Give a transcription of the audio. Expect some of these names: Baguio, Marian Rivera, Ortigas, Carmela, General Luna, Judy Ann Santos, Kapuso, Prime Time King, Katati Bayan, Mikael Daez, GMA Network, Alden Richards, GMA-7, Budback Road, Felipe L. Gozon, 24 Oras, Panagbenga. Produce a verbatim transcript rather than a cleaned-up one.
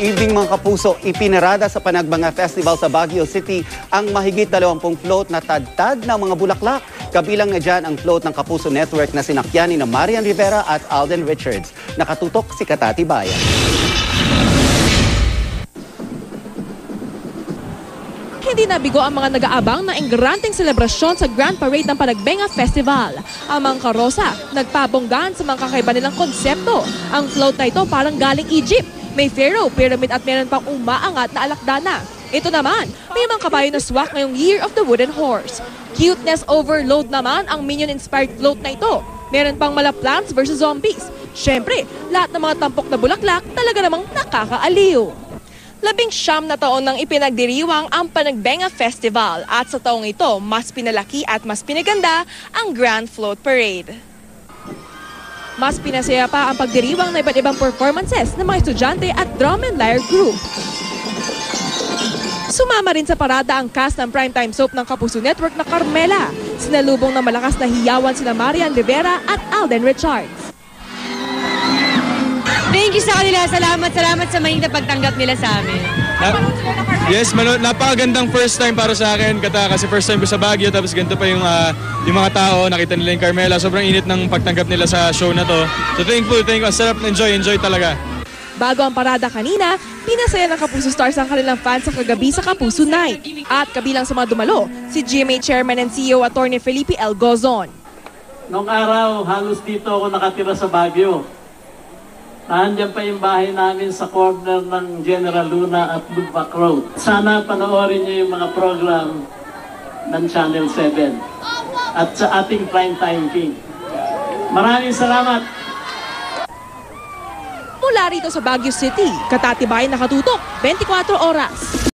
Good evening mga kapuso. Ipinarada sa Panagbenga Festival sa Baguio City ang mahigit dalawampung float na tadtad ng mga bulaklak. Kabilang na dyan ang float ng Kapuso Network na sinakyan ni na Marian Rivera at Alden Richards. Nakatutok si Katati Bayan. Hindi nabigo ang mga nag-aabang na ingranteng selebrasyon sa Grand Parade ng Panagbenga Festival. Ang mga karosa, nagpabonggaan sa mga kakaiba nilang konsepto. Ang float na ito parang galing Egypt. May pharaoh, pyramid at meron pang umaangat na alakdana. Ito naman, may mga kabayo na swak ngayong Year of the Wooden Horse. Cuteness overload naman ang minion-inspired float na ito. Meron pang mala plants versus zombies. Siyempre, lahat ng mga tampok na bulaklak talaga namang nakakaaliw. Labing siyam na taon nang ipinagdiriwang ang Panagbenga Festival at sa taong ito, mas pinalaki at mas pinaganda ang Grand Float Parade. Mas pinasaya pa ang pagdiriwang na iba't ibang performances ng mga estudyante at drum and lyre group. Sumama rin sa parada ang cast ng primetime soap ng Kapuso Network na Carmela. Sinalubong ng malakas na hiyawan sina Marian Rivera at Alden Richards. Thank you sa kanila. Salamat, salamat sa mainit na pagtanggap nila sa amin. Na yes, manu napakagandang first time para sa akin. Kata, kasi first time ko sa Baguio, tapos ganito pa yung, uh, yung mga tao. Nakita nila yung Carmela. Sobrang init ng pagtanggap nila sa show na to. So thankful, thankful. Sarap, enjoy, enjoy talaga. Bago ang parada kanina, pinasaya ng Kapuso Stars ang kanilang fans sa kagabi sa Kapuso Night. At kabilang sa mga dumalo, si G M A Chairman and C E O Attorney Felipe L. Gozon. Noong araw, halos dito ako nakatira sa Baguio. Nandiyan pa yung bahay namin sa corner ng General Luna at Budback Road. Sana panoorin niyo yung mga program ng Channel seven at sa ating Prime Time King. Maraming salamat! Mula rito sa Baguio City, Katati Bayan nakatutok, twenty-four Oras.